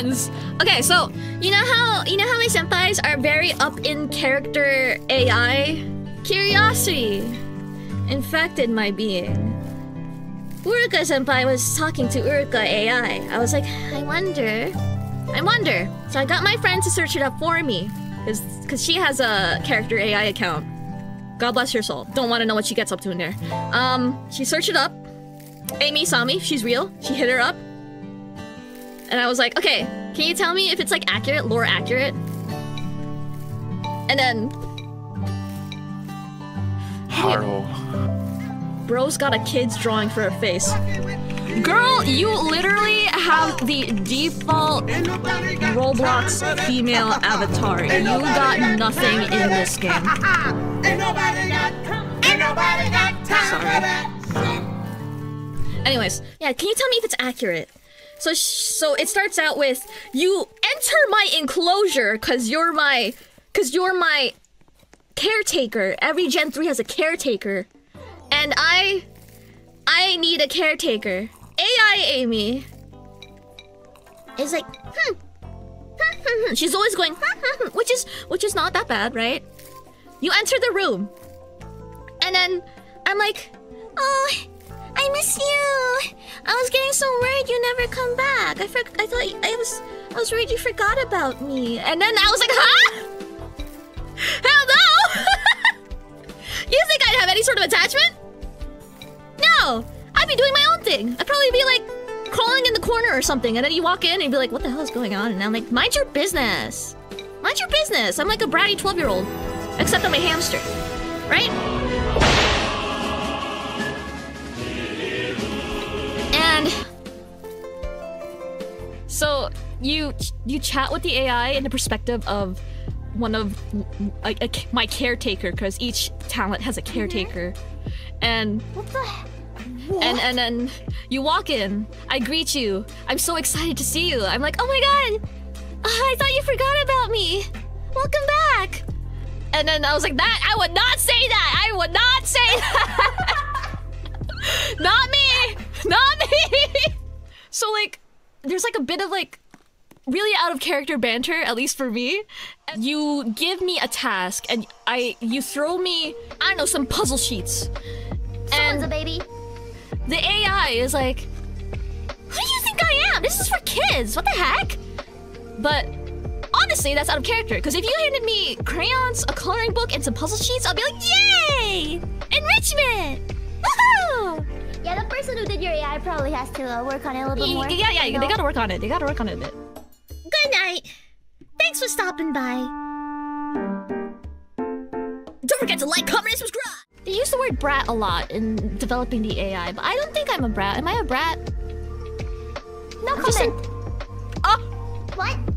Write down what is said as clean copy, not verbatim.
hands. Okay, so you know how my senpais are very up in character AI? Curiosity infected my being. Uruka senpai was talking to Uruka AI. I was like, I wonder. So I got my friend to search it up for me, cause she has a character AI account. God bless your soul. Don't want to know what she gets up to in there. She searched it up. Eimi Sami, she's real. She hit her up. And I was like, okay, can you tell me if it's like accurate, lore accurate? And then... Harald. Bro's got a kid's drawing for her face. Girl, you literally have the default Roblox female avatar. You got nothing in this game. Ain't nobody got time for that. Anyways, yeah, can you tell me if it's accurate? So it starts out with, you enter my enclosure cause you're my caretaker. Every Gen 3 has a caretaker. And I need a caretaker. AI Eimi is like, she's always going, which is not that bad, right? You enter the room, and then I'm like, oh, I miss you. I was getting so worried you never come back. I thought I was worried you forgot about me. And then I was like, huh? Hell no! You think I'd have any sort of attachment? No, I'd be doing my own thing. I'd probably be like crawling in the corner or something. And then you walk in and be like, what the hell is going on? And I'm like, mind your business. Mind your business. I'm like a bratty 12-year-old. Except I'm a hamster, right? And so you chat with the AI in the perspective of one of my caretaker, because each talent has a caretaker. And and then you walk in. I greet you. I'm so excited to see you. I'm like, oh my god, I thought you forgot about me. Welcome back. And then I was like, that, I would not say that! I would not say that! Not me! Not me! So like, there's like a bit of like, really out of character banter, at least for me. You give me a task and you throw me, I don't know, some puzzle sheets. Someone's a baby. The AI is like, who do you think I am? This is for kids, what the heck? But honestly, that's out of character, because if you handed me crayons, a coloring book, and some puzzle sheets, I'll be like, yay! Enrichment! Woohoo! Yeah, the person who did your AI probably has to work on it a little bit more. Yeah, they gotta work on it. They gotta work on it a bit. Good night. Thanks for stopping by. Don't forget to like, comment, and subscribe! They use the word brat a lot in developing the AI, but I don't think I'm a brat. Am I a brat? No comment. Oh! What?